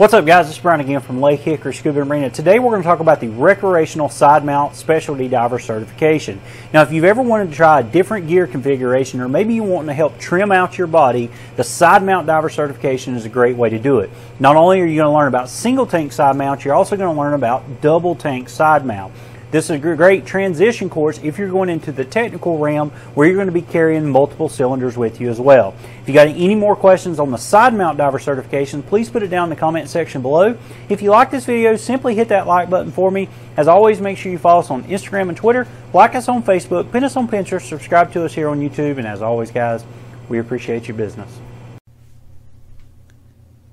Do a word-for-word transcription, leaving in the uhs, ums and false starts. What's up, guys? It's Brian again from Lake Hickory Scuba and Marina. Today we're going to talk about the Recreational Sidemount Specialty Diver Certification. Now, if you've ever wanted to try a different gear configuration, or maybe you want to help trim out your body, the Sidemount Diver Certification is a great way to do it. Not only are you going to learn about single tank side mount, you're also going to learn about double tank side mount. This is a great transition course if you're going into the technical realm where you're going to be carrying multiple cylinders with you as well. If you got any more questions on the side mount diver certification, please put it down in the comment section below. If you like this video, simply hit that like button for me. As always, make sure you follow us on Instagram and Twitter, like us on Facebook, pin us on Pinterest, subscribe to us here on YouTube, and as always, guys, we appreciate your business.